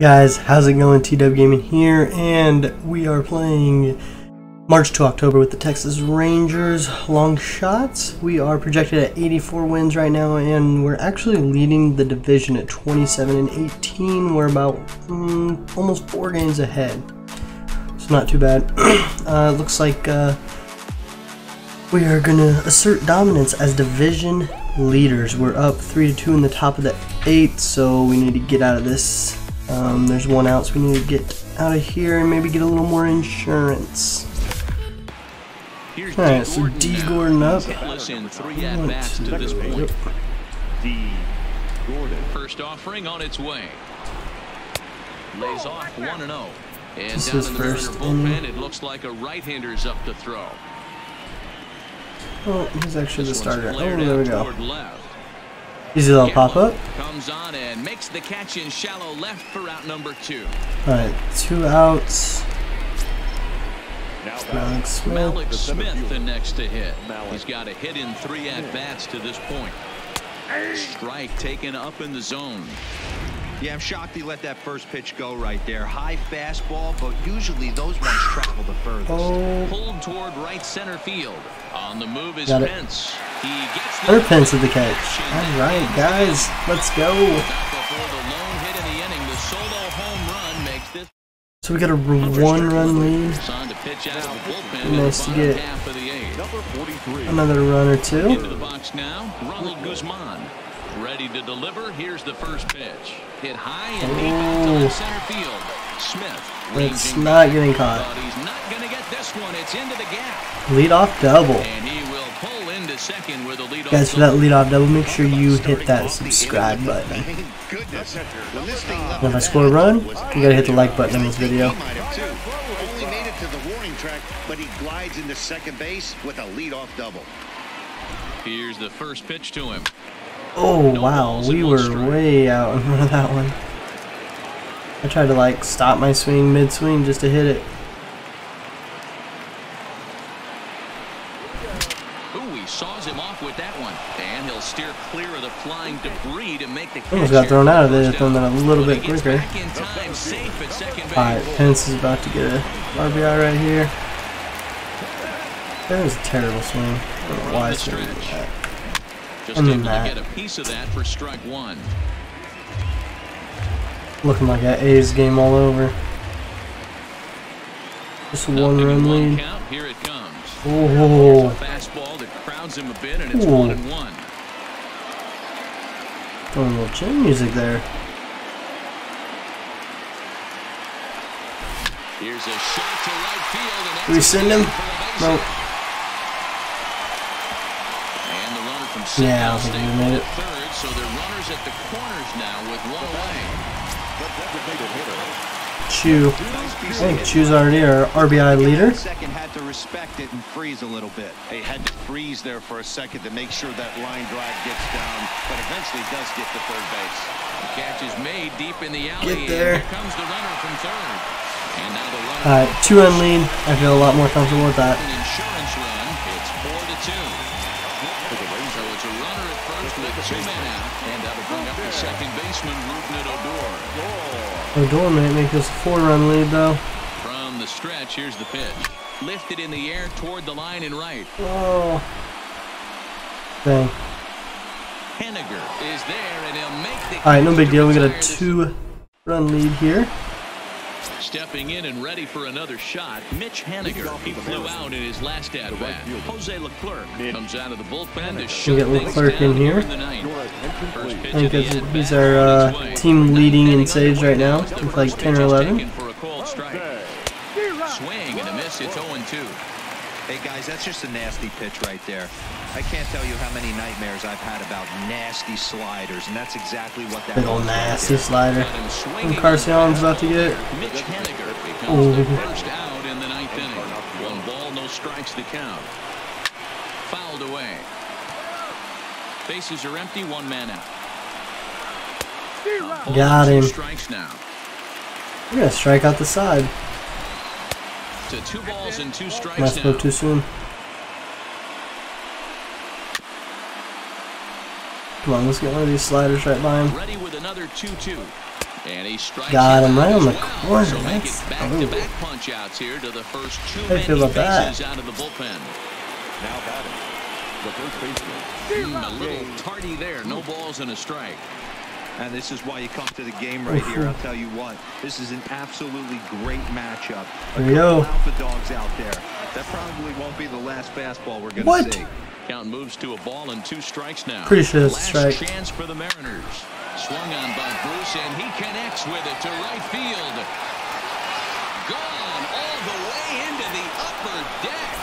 Guys, how's it going? TW Gaming here, and we are playing March to October with the Texas Rangers. Long shots. We are projected at 84 wins right now, and we're actually leading the division at 27-18. We're about almost 4 games ahead. It's not too bad. Looks like we are gonna assert dominance as division leaders. We're up 3-2 in the top of the 8th, so we need to get out of this. There's one out, so we need to get out of here and maybe get a little more insurance. Alright, so D Gordon up. D Gordon. First offering on its way. Lays off 1-0. And down in the bullpen, it looks like a right-hander's up to throw. Oh, he's actually the starter. Oh, there we go. Easy little pop-up. Comes on and makes the catch in shallow left for out number 2. Alright, 2 outs. Malik Smith the next to hit. He's got a hit in 3 at-bats to this point. Strike taken up in the zone. Yeah, I'm shocked he let that first pitch go right there. High fastball, but usually those ones travel the furthest. Oh. Pulled toward right center field. On the move is Pence. He gets the Pence of the catch. All right, guys, let's go. So we got a 1-run lead. Nice to get another run or 2. Into the box now, Ronald Guzman. Ready to deliver. Here's the first pitch. Hit high and deep out to the center field. Smith. It's not getting caught. He's not going to get this one. It's into the gap. Leadoff double. And he will pull into second with a leadoff. Guys, for that leadoff double, make sure you hit that subscribe button. And if I score a run, you gotta hit the like button on this video. Only made it to the warning track, but he glides into second base with a leadoff double. Here's the first pitch to him. Oh wow, we were way out in front of that one. I tried to like stop my swing mid-swing just to hit it. Ooh, he saws him off with that one. And he'll steer clear of the flying debris to make the catch. Almost got thrown out of there, thrown that a little bit quicker. Alright, Pence is about to get a RBI right here. That was a terrible swing. I don't know why it's going to do that. Just able to get a piece of that for strike 1. Looking like that A's game all over. Just a 1-run lead. Here it comes. Oh, fastball that crowds him a bit, and it's 1-1. Oh, a little chin music there. Here's a shot to right field, and do we send him? Nope. Yeah, I think we made it. Third, so the runners at the corners now with 1 away. Chew. I think Chew's already our RBI leader. Second had to respect it and freeze a little bit. They had to freeze there for a second to make sure that line drive gets down, but eventually does get to third base. The catch is made deep in the alley. Get there. And here comes the runner from third. And now the runner. All right, 2-run lead. I feel a lot more comfortable with that. Second baseman, Lieutenant Odor. Odor might make this a 4-run lead, though. From the stretch, here's the pitch. Lifted in the air toward the line and right. Oh. Dang. Haniger is there, and he'll make the catch. All right, no big deal. We got a 2-run lead here. Stepping in and ready for another shot, Mitch Haniger. He flew out in his last at-bat. Jose Leclerc comes out of the bullpen to shoot things down here in the ninth. I think he's our team leading in saves right now. With like 10 or 11. Swing and a miss. It's 0-2. Hey guys, that's just a nasty pitch right there. I can't tell you how many nightmares I've had about nasty sliders, and that's exactly what that little nasty slider. Encarnacion's about to get it. Mitch Haniger becomes the first out in the 9th inning. 1 ball, no strikes, the count. Fouled away. Bases are empty. 1 man out. Got him. We're gonna strike out the side. To 2 balls and 2 strikes. Must go too soon. Come on, let's get one of these sliders right by him. Ready with another 2-2. And he strikes. Got him right on the corner. So make it back-to-back punch outs here to the first two men he faces out of the bullpen. Now got it. The first baseman. A little tardy there. No balls and a strike. And this is why you come to the game right here. I'll tell you what. This is an absolutely great matchup. A couple alpha dogs out there. That probably won't be the last fastball we're going to see. Count moves to a ball and two strikes now. Pretty sure that's a strike. Last chance for the Mariners. Swung on by Bruce, and he connects with it to right field. Gone all the way into the upper deck.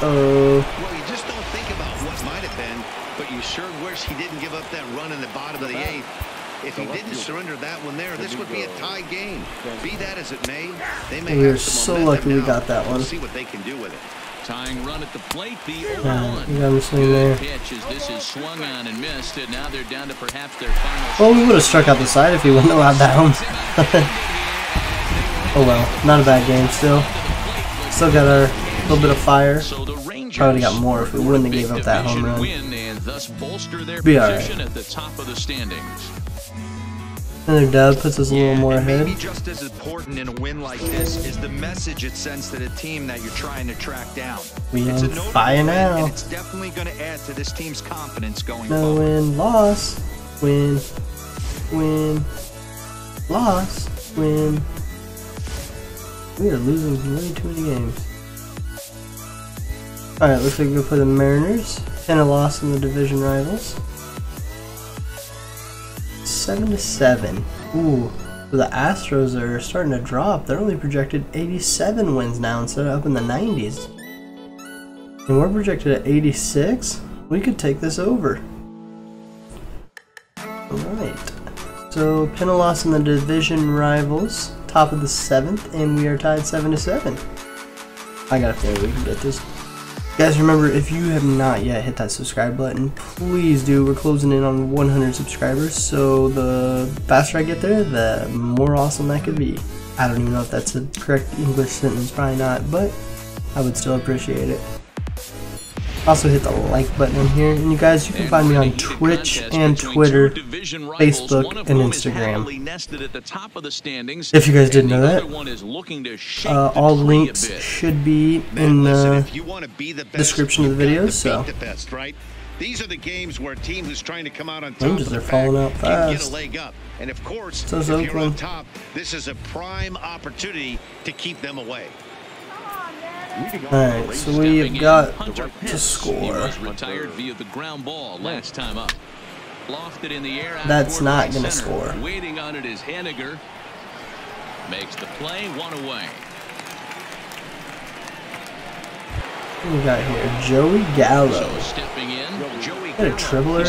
Well, you just don't think about what might have been, but you sure wish he didn't give up that run in the bottom of the eighth. If he didn't surrender that one there, this would be a tie game. Be that as it may, they may have some momentum now. We are so lucky we got that one. We'll see what they can do with it. Tying run at the plate, the 0-1 pitch as this is swung on and missed, and now they're down to perhaps their final. Well, we would have struck out the side if he wouldn't have allowed that home. Oh well, not a bad game still. Still got a little bit of fire. Probably got more if we wouldn't have gave up that home run. Be alright. Another dub puts us a little more ahead. Maybe just as important in a win like this is the message it sends to the team that you're trying to track down. We it's a fire now. And it's definitely going to add to this team's confidence going forward. Win, loss, win, win, loss, win. We are losing way too many games. All right, looks like we're gonna play the Mariners and a loss in the division rivals. 7-7. Ooh, so the Astros are starting to drop. They're only projected 87 wins now instead of up in the 90s. And we're projected at 86. We could take this over. Alright. So, pin a loss in the division rivals. Top of the 7th, and we are tied 7-7. I got a feeling we can get this. Guys, remember, if you have not yet hit that subscribe button, please do. We're closing in on 100 subscribers, so the faster I get there, the more awesome that could be. I don't even know if that's a correct English sentence, probably not, but I would still appreciate it. Also hit the like button in here, and you guys, you can find me on Twitch and Twitter, Facebook, and Instagram. If you guys didn't know that, all links should be in the description of the video. So these are the games where a team who's trying to come out on top can get a leg up, and of course, if you're on top, this is a prime opportunity to keep them away. Alright, so we've got to score. That's not gonna score. Waiting on it is Haniger. Makes the play, one away. What do we got here? Joey Gallo. Got a tripler.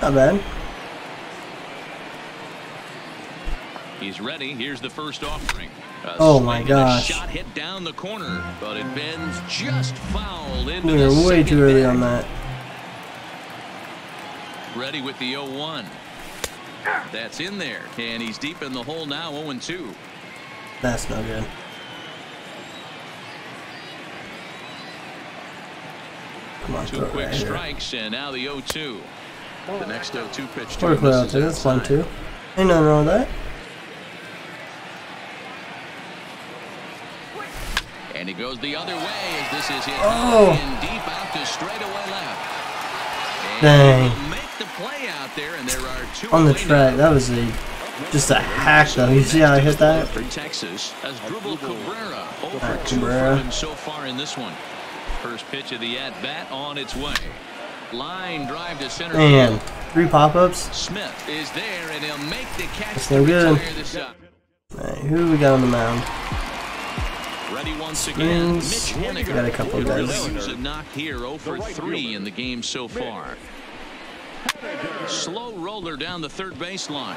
Not bad. He's ready. Here's the first offering. Oh my gosh. Shot hit down the corner, but it bends just foul into the second. We were way too early on that. Ready with the 0-1. That's in there, and he's deep in the hole now, 0-2. That's not good. Come on, two quick strikes, and now the 0-2. The next 0-2 pitch to him. That's fine too. Ain't nothing wrong with that. And he goes the other way as this is hit in deep out to straightaway left. Dang. Make the play out there, and there are two on the track. That was just a hack, though. You see how I hit that? For Texas, as Cabrera over Cabrera so far in this one. First pitch of the at bat on its way. Line drive to center. Man, 3 pop-ups. Smith is there, and he'll make the catch. That's no good. All right, who we got on the mound? Once again, Mitch Haniger got a couple of guys. A knock here, 0 for 3 in the game so far. Slow roller down the third baseline.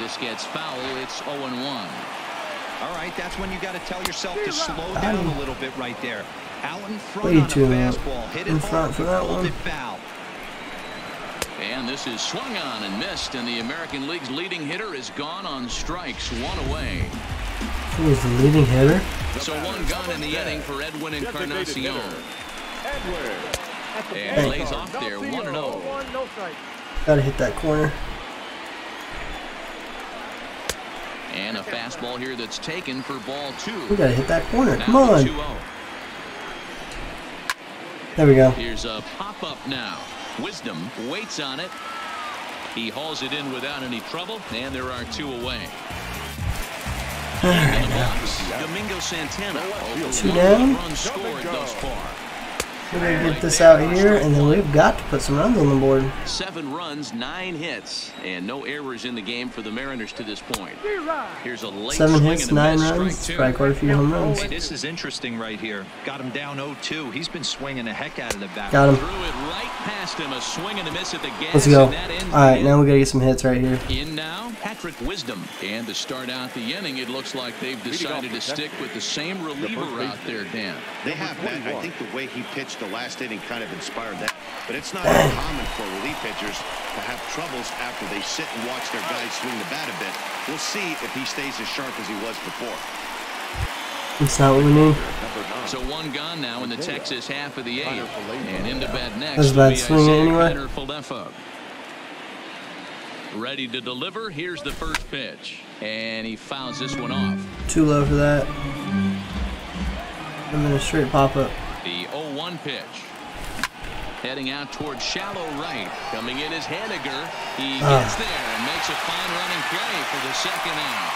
This gets foul. It's 0-1. All right, that's when you got to tell yourself to slow down a little bit right there. Out in front on the fastball, hit it hard, called it foul. And this is swung on and missed, and the American League's leading hitter is gone on strikes, one away. Who is the leading hitter? So one gone in the inning for Edwin Encarnacion. And lays off there, 1-0. Gotta hit that corner. And a fastball here that's taken for ball two. We gotta hit that corner. Come on. There we go. Here's a pop-up now. Wisdom waits on it. He hauls it in without any trouble, and there are two away. All right, Domingo Santana. Two down. We're gonna get this out here, and then we've got to put some runs on the board. 7 runs, 9 hits, and no errors in the game for the Mariners to this point. Here's a late 7 hits, 9 runs, probably quite a few home runs. This is interesting right here. Got him down 0-2. He's been swinging the heck out of the bat. Got him. Let's go. All right, now we gotta get some hits right here. In now, Patrick Wisdom, and to start out the inning, it looks like they've decided to stick with the same reliever out there, Dan. They have. I think the way he pitched the last inning kind of inspired that, but it's not uncommon for relief pitchers to have troubles after they sit and watch their guys swing the bat a bit. We'll see if he stays as sharp as he was before. It's not what we need. So 1 gone now in the Texas half of the 8th, and into bat next. That swing anyway. Ready to deliver. Here's the first pitch, and he fouls this one off. Too low for that. I'm gonna straight pop up. The 0-1 pitch. Heading out towards shallow right. Coming in is Haniger. He gets there and makes a fine running play for the second out.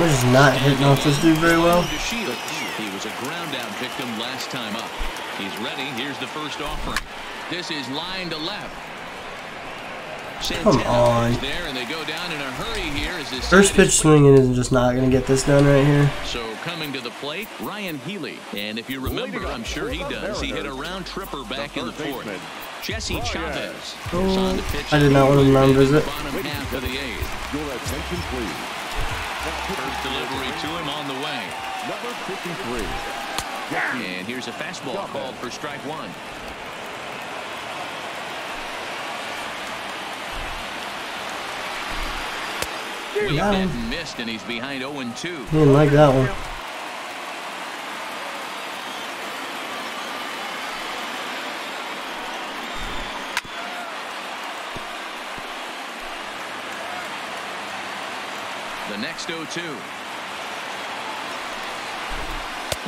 We're just not hitting off this dude very well. He was a ground out victim last time up. He's ready. Here's the first offering. This is line to left. Come on. First pitch swinging is just not going to get this done right here. So coming to the plate, Ryan Healy. And if you remember, I'm sure he does, he hit a round tripper back in the 4th. Jesse Chavez. I did not want to remember it. First delivery to him on the way. Number 53. And here's a fastball called for strike 1. He missed, and he's behind 0-2. He didn't like that one. The next 0-2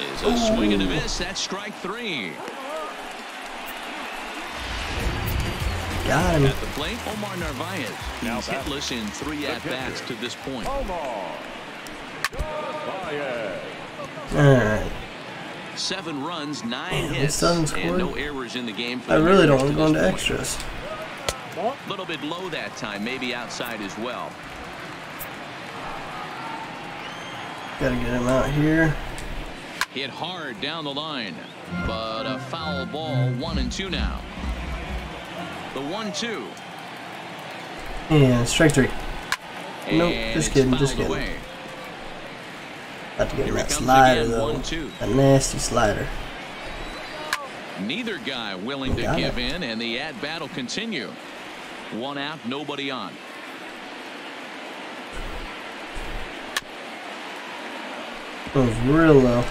is a swing and a miss. That's strike 3. At the plate, Omar Narvaez. He's hitless in 3 at-bats to this point. Omar Narvaez. All right. 7 runs, 9 hits, and no errors in the game. For I really don't want to go into extras. A little bit low that time, maybe outside as well. Gotta get him out here. Hit hard down the line, but a foul ball. 1-2 now. The 1-2. Yeah, strike 3. Nope, just kidding, just kidding. About to get that slider though. A nasty slider. Neither guy willing to give in, and the at bat will continue. 1 out, nobody on. That was real low.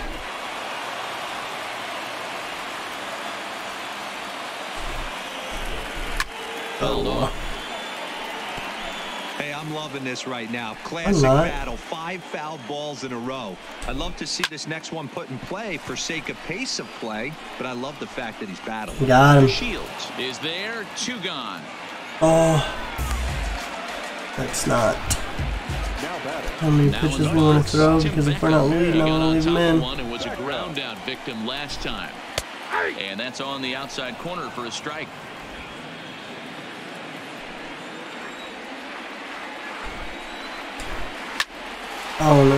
Hey, I'm loving this right now. Classic battle. 5 foul balls in a row. I'd love to see this next one put in play for sake of pace of play, but I love the fact that he's battling. Got him. Shields is there. 2 gone. Oh, that's not how many pitches we want to throw, because if we're not leading, I'm going to leave him in. It was a ground out victim last time, and that's on the outside corner for a strike. Oh no.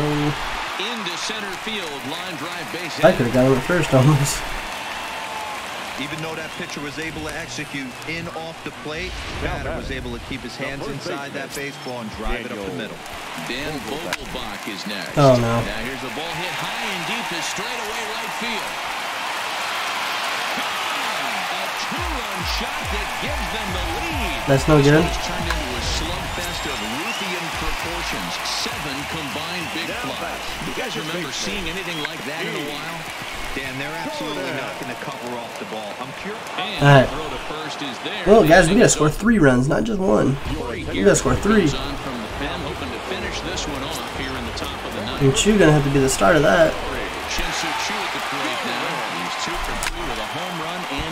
Into center field, line drive base. I could have got him at first almost. Even though that pitcher was able to execute in off the plate, batter was able to keep his hands inside that baseball and drive it up the middle. Ben Vogelbach is next. Oh no. Now here's the ball hit high and deep to straight away right field. A 2-run shot that gives them the lead. That's no good. Slugfest of Ruthian proportions. 7 combined big flies. You guys remember seeing anything like that in a while? Dan, they're absolutely not going to cover off the ball. I'm curious. All right. Throw to first is there. Well, guys, we got to score 3 runs, not just 1. We got to score 3. finish this one off here in the top of the ninth. And Chu's going to have to be the start of that.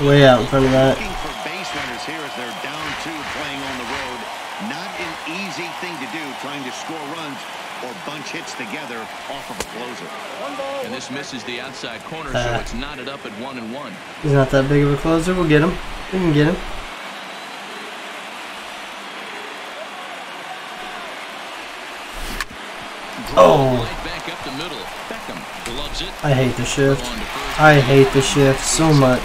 Way out in front of that. For base runners here as they're down two playing on the road. Not an easy thing to do, trying to score runs or bunch hits together off of a closer. And this misses the outside corner, so it's knotted up at 1-1. He's not that big of a closer. We'll get him. We can get him. Oh. I hate the shift. I hate the shift so much.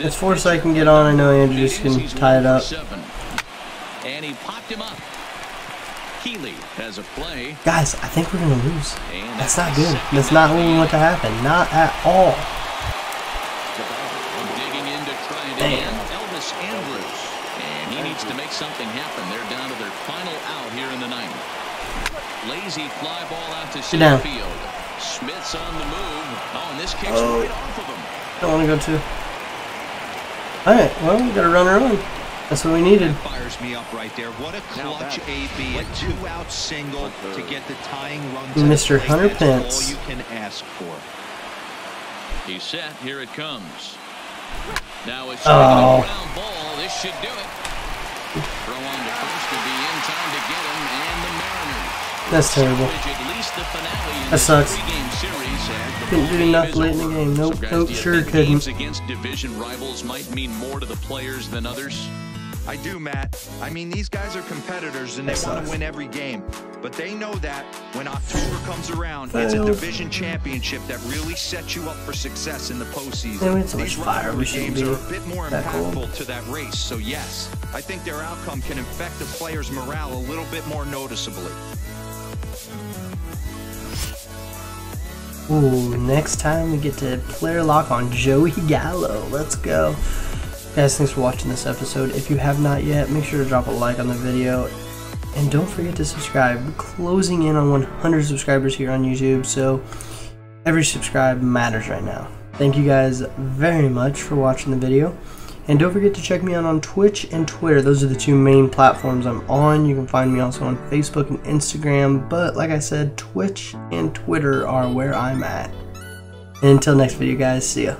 It's Forsythe can get on. I know Andrews can tie it up. And he popped him up. Healy has a play. Guys, I think we're gonna lose. That's not good. That's not what we want to happen. Not at all. Elvis Andrus, and he needs to make something happen. They're down to their final out here in the ninth. Lazy fly ball out to center field. Smith's on the move. Oh, and this kicks right off of him. Don't want to go too. Alright, well, we got a runner on. That's what we needed. Fires me up right there. What a clutch AB, a two-out single to get the tying run. Mr. Hunter Pence. All you can ask for. He's set. Here it comes. Now it's a ground ball. This should do it. Throw on to first to be in time to get him, and the Mariners. That's terrible. That sucks. Couldn't do enough late in the game. Nope, nope, sure couldn't. Games against division rivals might mean more to the players than others. I do, Matt. I mean, these guys are competitors, and they want to win every game. But they know that when October comes around, it's a division championship that really sets you up for success in the postseason. So these rivalry games are a bit more impactful to that race. So yes, I think their outcome can affect the players' morale a little bit more noticeably. Ooh, next time we get to player lock on Joey Gallo. Let's go. Guys, thanks for watching this episode. If you have not yet, make sure to drop a like on the video and don't forget to subscribe. We're closing in on 100 subscribers here on YouTube, so every subscribe matters right now. Thank you guys very much for watching the video, and don't forget to check me out on Twitch and Twitter. Those are the two main platforms I'm on. You can find me also on Facebook and Instagram, but like I said, Twitch and Twitter are where I'm at. And until next video, guys, see ya.